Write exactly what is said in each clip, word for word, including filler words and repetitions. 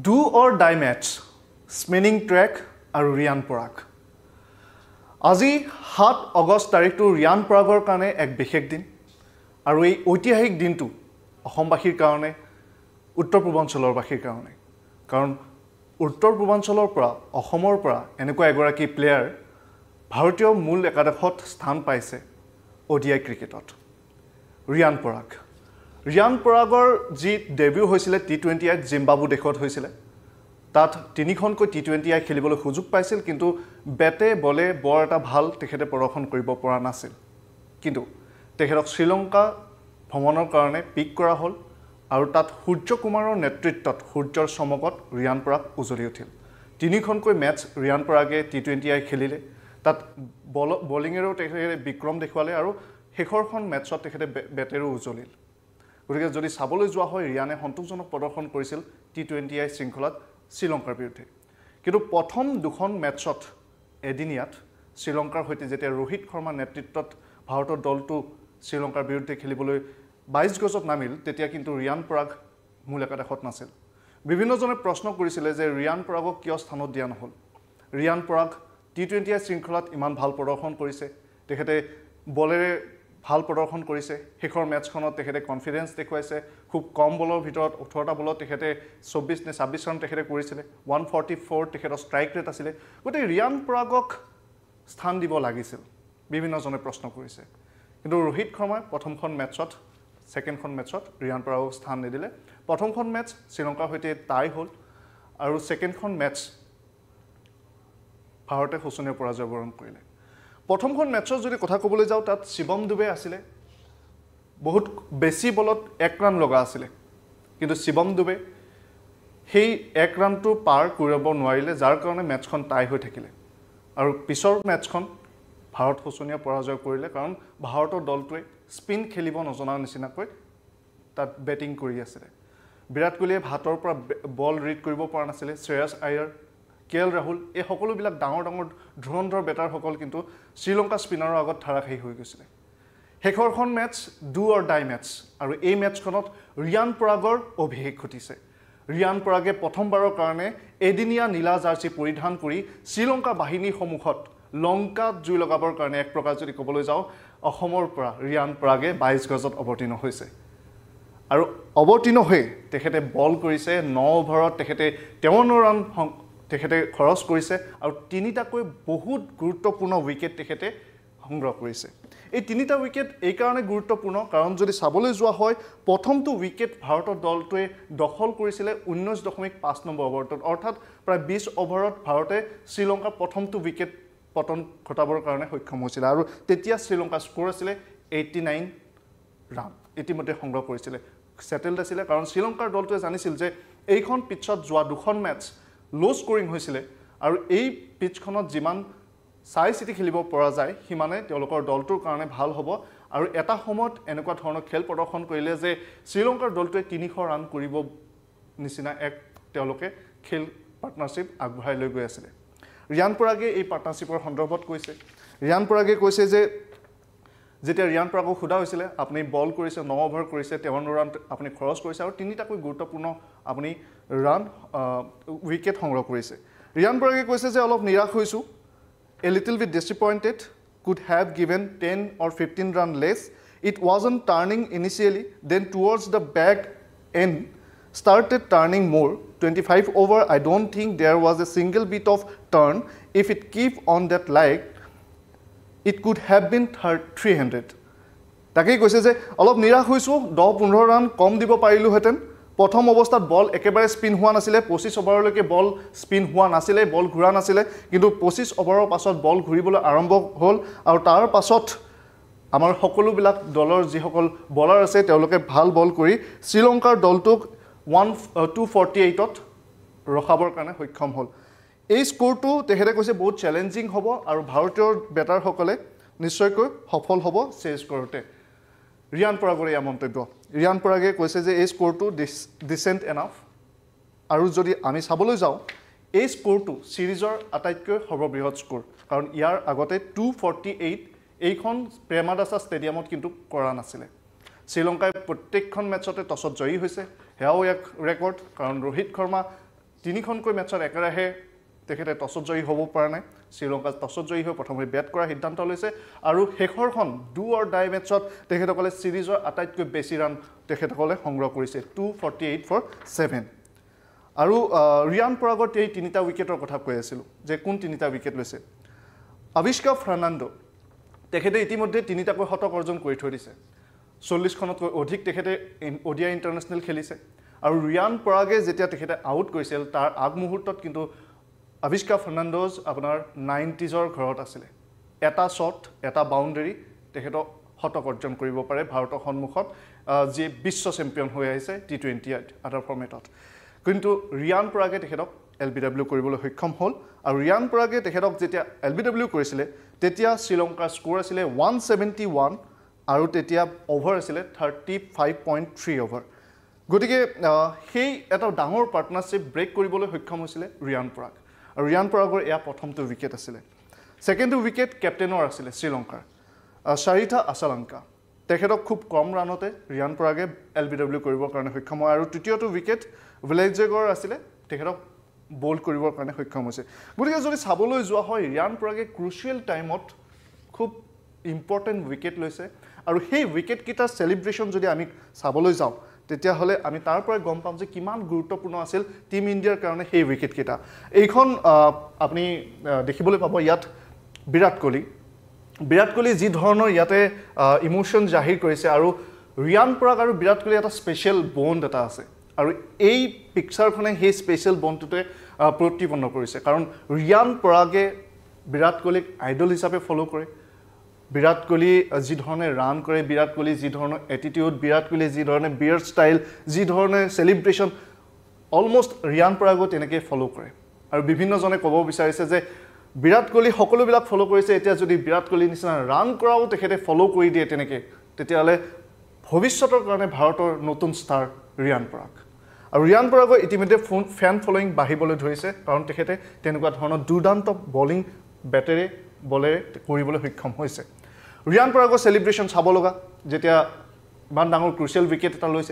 Do or die match, spinning track and Riyan Parag. Today, seven August tarikh to Riyan Paragor kane ek bishek din. Aru ei otihik din tu ahom bahir karone, uttor purbancholor bahir karone. Karon uttor purbancholor pra ahomor pra eneko egoraki player bhartiyo mul ekadakhot sthan paise O D I cricketot. Riyan Parag. Riyan Paragor ji debut hoisile T twenty at Zimbabwe dekhot hoisile tat tinikhon ko T twenty khelibole khujug paisil kintu bete bole bor eta bhal tekhete porokhon koribo pora nasil kintu tekhok Sri Lanka bhomonor karone pick kora hol aru tat Surya Kumaror netrittot Suryar somokot Riyan Parag ujoli uthil tinikhon ko match Riyan Parage T twenty khelile tat bowling ero tekhete bikrom dekhwale aru hekhorkhon matchot tekhete betero ujolil গতিকে যদি সাবলে যোৱা হয় ৰিয়ানে সন্তোষজনক প্ৰদৰ্শন কৰিছিল T twenty I শৃংখলাত শ্ৰীলংকাৰ বিৰুদ্ধে কিন্তু প্ৰথম দুখন ম্যাচত এদিনিয়াত শ্ৰীলংকাৰ হৈতে যেতিয়া ৰোহিত শৰ্মা নেতৃত্বত ভাৰতৰ দলটো শ্ৰীলংকাৰ বিৰুদ্ধে খেলিবলৈ বাইশ গজত নামিল তেতিয়া কিন্তু ৰিয়ান পৰাগ মূলকাটা হত নাছিল বিভিন্নজনে প্ৰশ্ন কৰিছিল যে ৰিয়ান পৰাগক কিয় স্থানত দিয়া নহল Riyan Parag T twenty I শৃংখলাত ইমান ভাল প্ৰদৰ্শন কৰিছে তেখেতে বলেৰে ভাল প্ৰদৰ্শন কৰিছে হেকৰ ম্যাচখনত তেখেতে কনফিডেন্স দেখুৱাইছে খুব কম বলৰ ভিতৰত ওঠৰটা বলত তেখেতে চৌব্বিশ নে ছাব্বিশ ৰান তেখেতে কৰিছিলে এক ফৰ্টি ফ'ৰ তেখেতৰ স্ট্ৰাইক ৰেট আছিল গতে ৰিয়ান পৰাগক স্থান দিব লাগিছিল বিভিন্ন জনে প্ৰশ্ন কৰিছে কিন্তু ৰোহিত শৰ্মা প্ৰথমখন ম্যাচত সেকেণ্ডখন ম্যাচত ৰিয়ান পৰাগক স্থান নিদিলে প্ৰথমখন ম্যাচ শ্ৰীলংকাৰ হৈতে টাই হ'ল আৰু সেকেণ্ডখন ম্যাচ ভাৰতে হোসনীয় পৰাজয় বৰণ কৰিলে প্ৰথমখন ম্যাচৰ যদি কথা ক'বলৈ যাও তাত শিৱম দুবে আছিল বহুত বেছি বলত এক ৰান লগা আছিল কিন্তু শিৱম দুবে সেই এক ৰানটো পাৰ কৰিব নোৱাৰিলে যাৰ কাৰণে ম্যাচখন টাই হৈ থাকিলে আৰু পিছৰ ম্যাচখন ভাৰত হোসনীয় পৰাজয় কৰিলে কাৰণ ভাৰতৰ দলটোৱে স্পিন খেলিব নজনা নিচিনাকৈ তাত ব্যাটিং কৰি আছিল বিৰাট কোহলিয়ে ভাতৰ পৰা বল ৰিড কৰিব পৰা নাছিল Shreyas Iyer K L Rahul এই সকলোবিলাক ডাঙৰ ডাঙৰ ধুৰন্ধৰ বেটাৰ সকল কিন্তু শ্রীলঙ্কা স্পিনাৰৰ আগত ধাৰাখাই হৈ গৈছিল হেকৰখন match do or die match আৰু এই ম্যাচখনত ৰিয়ান পৰাগৰ অভিষেক ঘটিছে ৰিয়ান পৰাগে প্ৰথমবাৰৰ কাৰণে এদিনিয়া নীলা জাৰ্চি পৰিধান কৰি শ্রীলঙ্কা বাহিনী সমুখত লংকা জুই লগাবৰ কাৰণে এক প্ৰকাৰ যদি কবলৈ যাও অসমৰ পৰা ৰিয়ান পৰাগে বাইশ গজত অৱতীৰ্ণ হৈছে আৰু অৱতীৰ্ণ হৈ তেখেতে বল কৰিছে নয় অভাৰত তেখেতে তেৱন্ন ৰান তেখেতে খৰচ কৰিছে আৰু তিনিটাকৈ বহুত গুৰুত্বপূৰ্ণ উইকেট তেখেতে সংগ্ৰহ কৰিছে এই তিনিটা উইকেট এই কাৰণে গুৰুত্বপূৰ্ণ কাৰণ যদি সাবলে যোৱা হয় প্ৰথমটো উইকেট ভাৰতৰ দলটোৱে দখল কৰিছিল ঊনৈশ দশমিক পাঁচ নম্বৰ অভাৰত অৰ্থাৎ প্ৰায় বিশ অভাৰত ভাৰতে শ্ৰীলংকা প্ৰথমটো উইকেট পতন ঘটাবৰ কাৰণে সক্ষম হৈছিল আৰু তেতিয়া শ্ৰীলংকা স্কোৰ আছিল একাশী ৰান ইতিমধ্যে সংগ্ৰহ কৰিছিল সেটেলড আছিল কাৰণ শ্ৰীলংকাৰ দলটোৱে জানিছিল যে এইখন পিছত যোৱা দুখন ম্যাচ লো স্কোরিং হৈছিল আৰু এই পিচখনত জিমান সাই সিটি খেলিব পৰা যায় হিমানে তেওঁলোকৰ দলটোৰ কাৰণে ভাল হ'ব আৰু এটা সময়ত এনেকুৱা ধৰণৰ খেল প্ৰদৰ্শন কৰিলে যে শ্ৰীলংকাৰ দলটোৱে তিনিশ ৰান কৰিব নিচিনা এক তেওঁলোকে খেল পার্টনাৰশিপ আগবঢ়াই লৈ গৈ আছিল ৰিয়ান পৰাগে এই পার্টনাৰশিপৰ সন্দৰ্ভত কৈছে ৰিয়ান পৰাগে কৈছে যে যেতিয়া ৰিয়ান পৰাগক খুদা হৈছিল আপুনি বল কৰিছে নয় অভাৰ কৰিছে তেৱন্ন ৰান আপুনি খৰচ কৰিছে আৰু তিনিটাকৈ গুৰুত্বপূৰ্ণ আপুনি ৰান উইকেট সংগ্ৰহ কৰিছে ৰিয়ান পৰাগে কৈছে যে অলপ নিৰাশ হৈছো a little bit disappointed could have given ten or fifteen run less it wasn't turning initially then towards the back end started turning more twenty-five over I don't think there was a single bit of turn if it keep on that like it could have been three hundred তাকে কৈছে যে অলপ নিৰাশ হৈছো দহ পোন্ধৰ run কম দিব পাৰিলো হেতেন প্ৰথম অৱস্থাত বল একেবাৰে স্পিন হোৱা নাছিল পঁচিশ অভাৰলৈকে বল স্পিন হোৱা নাছিল বল ঘূৰা নাছিল কিন্তু পঁচিশ অভাৰৰ পাছত বল ঘূৰিবলৈ আৰম্ভ হ'ল আৰু তাৰ পাছত আমাৰ সকলোবিলাক দলৰ যি সকল বলাৰ আছে তেওঁলোকে ভাল বল কৰি শ্ৰীলংকাৰ দলটোক দুশ আঠষষ্ঠি ত ৰখাবৰ কাৰণে সক্ষম হ'ল এই স্কোৰটো তেহেৰে কৈছে বহুত চ্যালেঞ্জিং হ'ব আৰু ভাৰতীয় বেটাৰ সকলে নিশ্চয়কৈ সফল হ'ব চেজ কৰোতে ৰিয়ান পৰাগৰ এই মন্তব্য ৰিয়ান পৰাগে কৈছে যে এই স্কোৰটো ডিসেন্ট এনাফ আৰু যদি আমি সাবলৈ যাও এই স্কোৰটো সিরিজৰ আটাইতকৈ সৰ্ববৃহৎ স্কোৰ কাৰণ ইয়াৰ আগতে দুশ আঠষষ্ঠি এইখন প্ৰেমাদাসা ষ্টেডিয়ামত কিন্তু কৰা নাছিল শ্ৰীলংকাই প্ৰত্যেকখন ম্যাচতে টছত জয়ী হৈছে হেয়াও এক ৰেকৰ্ড কাৰণ ৰোহিত শৰ্মা তিনিখনকৈ ম্যাচৰ একেৰাহে তেখেতে টছত জয়ী হ'ব পৰা নাই শ্রীলঙ্কা টছত জয়ী হৈ প্ৰথমে ব্যাট কৰাৰ সিদ্ধান্ত লৈছে আৰু হেখৰখন ডু অৰ ডাই ম্যাচত তেখেতকলে সিরিজৰ আটাইতকৈ বেছি ৰান তেখেতকলে সংগ্ৰহ কৰিছে দুশ আঠষষ্ঠি ফৰ সাত আৰু ৰিয়ান পৰাগৰ এই তিনিটা উইকেটৰ কথা কৈ আছিল যে কোন তিনিটা উইকেট লৈছে আবিষ্কা ফাৰ্নান্দো তেখেতে ইতিমধ্যে তিনিটাকৈ শতক অৰ্জন কৰি থৈ দিছে চল্লিশ খনতকৈ অধিক তেখেতে ওডিআই ইন্টাৰনেশনাল খেলিছে আৰু ৰিয়ান পৰাগে যেতিয়া তেখেতে আউট কৰিছিল তাৰ আগ মুহূৰ্তত কিন্তু Avishka Fernando's अपनार nineties और घरोट आसिले। ऐता shot, ऐता boundary तेखेतो हॉट ऑकर्जन करी वो परे भारत और हॉन्मुखत जे विश्व चैंपियन हुए हैं इसे T twenty अदर फॉर्मेट आत। किंतु रियान परागे तेखेतो L B W करी बोलो हिकम होल और रियान परागे तेखेतो जेतिया L B W करी सिले तेतिया श्रीलंका स्कोर आसिले one seventy-one आरु तेतिया over आसिले thirty-five point three over। गुटिके हे ऐता डांगोर पार्टनरशिप ब्रेक करी बोलो हिकम होसिले Riyan Parag Riyan Paragor eya prothom to wicket asile second to wicket captain or asile Sri Lanka Sharitha Asalanka tekhedok khub kom ranote Riyan Parage L B W koribor karone hoikhom aru titiyo to wicket Villajegor asile tekhedok bowl koribor karone hoikhom hoise gurige jodi saboloi jua hoy Riyan Parage crucial time ot khub important wicket loise aru hei wicket kitar celebration jodi ami saboloi jao তেতিয়া হলে আমি তাৰ পৰা গম পাম যে কিমান গুৰুত্বপূৰ্ণ আছিল টিম ইন্ডিয়াৰ কাৰণে সেই উইকেট কিটা এইখন আপুনি দেখিবলৈ পাব ইয়াত বিৰাট কোহলি বিৰাট কোহলি যি ধৰণৰ ইয়াতে ইমোশন জাহিৰ কৰিছে আৰু ৰিয়ান পৰাগ আৰু বিৰাট কোহলি এটা স্পেশাল বন্ড এটা আছে আৰু এই পিকচাৰখনে সেই স্পেশাল বন্ডটোতে প্ৰতিপন্ন কৰিছে কাৰণ ৰিয়ান পৰাগে বিৰাট কোহলিক আইডল হিচাপে ফলো কৰে Virat Kohli Zidhone run kore, Virat Kohli Zidhone attitude, Virat Kohli Zidhone beard style, Zidhone celebration, almost Riyan Parago teneke follow kore. Aru bibhinno jone kobo bicharise je Virat Kohli hokolo bilak follow korise etia jodi Virat Kohli nisna run korao tekhete follow kori die teneke tetiale bhobishyotor karone Bharator notun star Riyan Parag. Aru Riyan Parago itimidhe fan following bahibole dhorise karon tekhete tenekwa dhoroner dudanto bowling battery bole koribole hokkom hoise Riyan Paragor celebration sabologa jetia ban dangor crucial wicket eta loise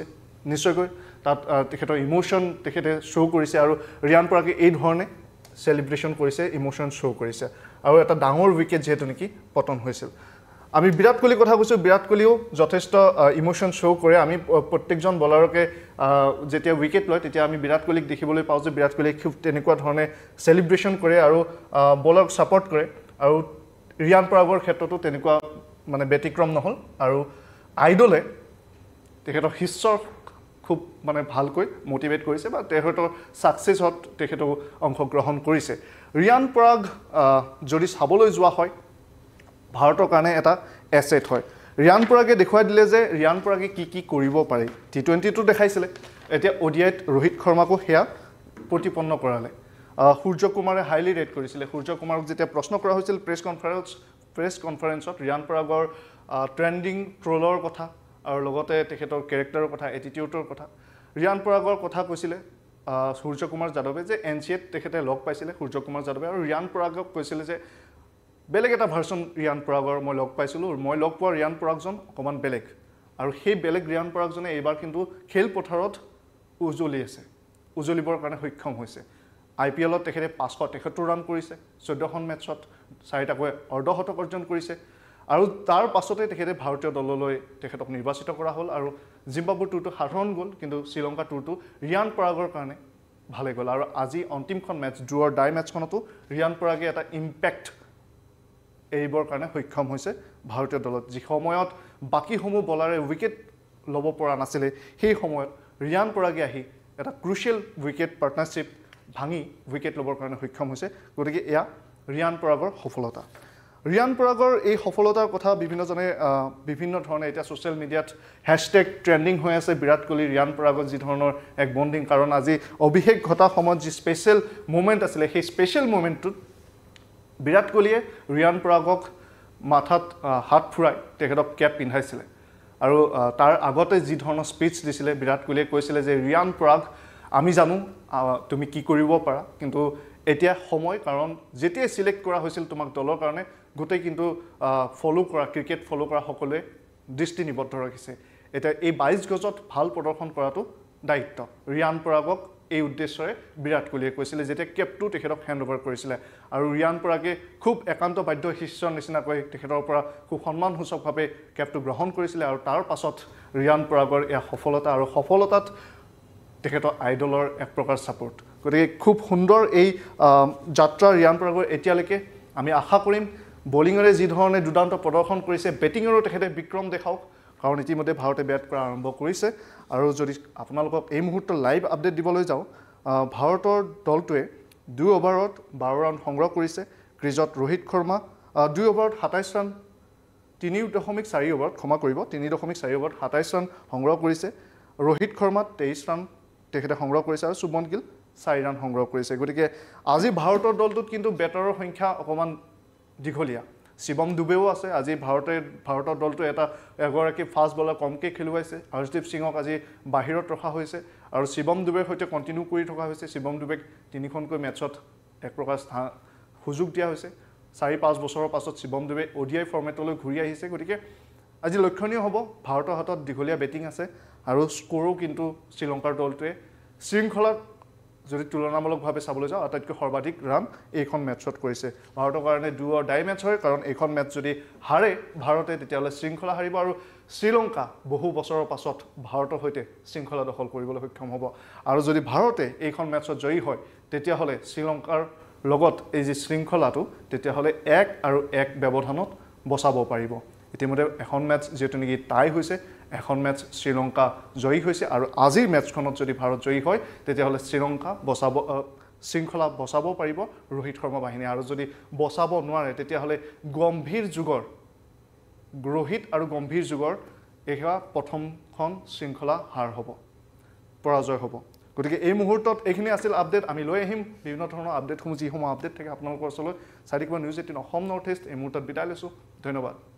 nishoykoi tat tekhetor emotion tekhete show korise aru Riyan Parage ei dhorone celebration korise emotion show korise aru eta dangor wicket jehetu neki poton hoisil ami Virat Kohli kotha koisu Virat Kohlio jotheshto emotion show kore ami prottekjon bowler ke jetia wicket loy tetia ami Virat Kohlik dekhiboloi pao je Virat Kohli khub tenekwa dhorone celebration kore aru bowler support kore aru Riyan Paragor khetroto tenekwa মানে ব্যতিক্রম নহল আৰু আইডলে তেখেতৰ হিস্সৰ খুব মানে ভালকৈ motivate কৰিছে বা তেখেতৰ সাকসেস হত তেখেতক অংশ গ্ৰহণ কৰিছে ৰিয়ান পৰাগ যদি সাবলৈ যোৱা হয় ভাৰতৰ কাৰণে এটা এসেট হয় ৰিয়ান পৰাগে দেখুৱাই দিলে যে ৰিয়ান পৰাগে কি কি কৰিব পাৰে টি টুৱেন্টি টো দেখাইছিল এতিয়া ওডিআইত ৰোহিত শৰ্মাকো হেয়া প্ৰতিপন্ন কৰালে সূৰ্য কুমাৰে হাইলি ৰেট কৰিছিল সূৰ্য কুমাৰক যেতিয়া প্ৰশ্ন কৰা হৈছিল press conference Press conference of Riyan Paragor uh, trending troller kotha aru logote tekhetor character kotha attitude kotha Riyan Paragor kotha koisile uh, Surya Kumar Jadawe je N C A tekhete log paisile Surya Kumar Jadawe aru Riyan Paragok koisile je beleg eta version Riyan Paragor moi log paisilu moi log poa Riyan Paragjon okoman beleg aru hei beleg Riyan Paragjone eibar kintu khel potharot ujoli ase ujolibor karone hokkom hoise I P L ত তেখেতে পাঁচশ তেসত্তৰ run কৰিছে চৈধ্য খন ম্যাচত চাৰিটা কৈ অৰ্ধশতক অৰ্জন কৰিছে আৰু তাৰ পাছতে তেখেতে ভাৰতীয় দললৈ তেখেতক নিৰ্বাচিত কৰা হ'ল আৰু জিম্বাবুৱে টুটো হাৰণ গ'ল কিন্তু শ্রীলঙ্কা টুটো ৰিয়ান পৰাগৰ কাৰণে ভালে গ'ল আৰু আজি অন্তিমখন ম্যাচ ডু অৰ ডাই ম্যাচখনতো ৰিয়ান পৰাগে এটা ইমপ্যাক্ট এইবৰ কাৰণে সক্ষম হৈছে ভাৰতীয় দলত যি সময়ত বাকি সমূহ বলাৰে উইকেট লব পৰা নাছিল সেই সময়ত ৰিয়ান পৰাগে আহি এটা ক্ৰুশিয়াল উইকেট পার্টনাৰশ্বিপ ভাঙি উইকেট লবৰ কাৰণে সক্ষম হৈছে গতিকে এয়া ৰিয়ান পৰাগৰ সফলতা ৰিয়ান পৰাগৰ এই সফলতাৰ কথা বিভিন্ন জনে বিভিন্ন ধৰণে এটা সোশ্যাল মিডিয়াত #ট্ৰেন্ডিং হৈ আছে বিৰাট কোহলি ৰিয়ান পৰাগৰ যি ধৰণৰ এক বন্ডিং কাৰণ আজি অভিষেক ঘটা সময়ত যি স্পেশাল মোমেন্ট আছিল সেই স্পেশাল মোমেন্টত বিৰাট কোহলিয়ে ৰিয়ান পৰাগক মাথাত হাত ফুৰাই তেখেতক কেপ পিন্ধাইছিল আৰু তাৰ আগতে যি ধৰণৰ স্পিচ দিছিল বিৰাট কোহলিয়ে কৈছিল যে ৰিয়ান পৰাগ আমি জানো তুমি কি কৰিব পাৰা কিন্তু এতিয়া সময় কাৰণ যেতিয়া সিলেক্ট কৰা হৈছিল তোমাক দলৰ কাৰণে গোটেই কিন্তু ফলো কৰা ক্ৰিকেট ফলো কৰা সকলে দৃষ্টি নিবদ্ধ ৰাখিছে এটা এই বাইশ গজত ভাল প্ৰদৰ্শন কৰাটো দায়িত্ব ৰিয়ান পৰাগক এই উদ্দেশ্যে বিরাট কোহলিয়ে কৈছিলে যেতিয়া কেপটো তেখেতক হ্যান্ডওভার কৰিছিল আৰু ৰিয়ান পৰাগে খুব একান্ত বাধ্য শিষ্য নিচিনা কৈ তেখেতৰ পৰা খুব সন্মানসূচকভাৱে কেপটো গ্ৰহণ কৰিছিল আৰু তাৰ পাছত ৰিয়ান পৰাগৰ এই সফলতা আৰু সফলতাত তেখেতৰ আইডলৰ এক প্ৰকাৰ সাপোর্ট গতিকে খুব সুন্দৰ এই যাত্ৰা ৰিয়ান পৰাগৰ এতিয়ালৈকে আমি আশা কৰিম বলিংৰে যি ধৰণে দুদান্ত প্ৰদৰ্শন কৰিছে বেটিংৰো তেখেতে বিক্ৰম দেখাওক কারণ ইতিমধ্যে ভারতে ব্যাট করা আরম্ভ করেছে আর যদি আপনার এই মুহূর্তে লাইভ আপডেট দিবলে যাও ভারতের দলটোৱে দুই ওভারত বারো রান সংগ্রহ করেছে ক্রিজত রোহিত শর্মা দুই ওভারত সাতাইশ রান তিন দশমিক চারি ওভারত ক্ষমা করব তিন দশমিক চারি ওভারত সাতাইশ রান সংগ্রহ করেছে রোহিত শর্মা তেইশ রান তেখেতে সংগ্রহ করেছে আর শুভমন গিল চারি রান সংগ্রহ করেছে গতিকে আজি ভারতের দলটোত কিন্তু বেটারের সংখ্যা অকমান দীঘলীয়া শিবম ডুবেও আছে আজি ভারতে ভারতের দলটো এটা এগৰাকী ফাস্ট বলার কমকে খেলুৱাইছে আৰ্শদীপ সিঙক আজি বাহিৰত ৰখা হৈছে আৰু শিবম ডুবেৰ সৈতে কন্টিনিউ কৰি থকা হৈছে শিবম ডুবেক তিনিখনকৈ ম্যাচত এক প্ৰকাৰ স্থান সুযোগ দিয়া হৈছে চাৰি পাঁচ বছৰৰ পাছত শিবম ডুবে ওডিআই ফৰ্মেটলৈ ঘূৰি আহিছে গতিকে আজি লক্ষণীয় হ'ব ভাৰতৰ হাতত দীঘলীয়া বেটিং আছে আৰু স্কৰো কিন্তু শ্রীলঙ্কাৰ দলটোৱে শৃংখলাত যদি তুলনামূলকভাৱে চাবলৈ যাওঁ আটাইতকৈ সৰ্বাধিক ৰান এইখন মেচত কৰিছে ভাৰতৰ কাৰণে ডু অৰ ডাই মেচ হয় কাৰণ এইখন মেচ যদি হারে ভাৰতে তেতিয়ালে শৃংখলা হাৰিব আৰু শ্রীলঙ্কা বহু বছৰৰ পাছত ভাৰতৰ সৈতে শৃংখলা দখল কৰিবলৈ সক্ষম হ'ব আৰু যদি ভাৰতে এইখন মেচত জয়ী হয় তেতিয়াহলে শ্রীলঙ্কাৰ লগত এই যে শৃংখলাটো তেতিয়াহলে এক আৰু এক ব্যৱধানত বচাব পাৰিব ইতিমধ্যে এখন মেচ যেটো নেকি টাই হৈছে এখন ম্যাচ শ্রীলঙ্কা জয়ী হয়েছে আর আজির ম্যাচখনত যদি ভারত জয়ী হয় তেতিয়াহলে শ্রীলঙ্কা বসাব শৃঙ্খলা বসাব পারিব রোহিত শর্মা বাহিনী আর যদি বসাব নোৱাৰে তেতিয়াহলে গম্ভীর যুগৰ রোহিত আর গম্ভীর যুগৰ এয়া প্রথমখন শৃঙ্খলা হার হব পরাজয় হব গতিকে এই মুহূর্তত এইখিনি আছিল আপডেট আমি লৈ আহিম বিভিন্ন ধৰণৰ আপডেটসমূহ যিসমূহ আপডেট থাকে আপোনালোকৰ ওচৰলৈ চাই থাকিব news eighteen Assam north east এই মুহূৰ্তত বিদায় লৈছোঁ ধন্যবাদ।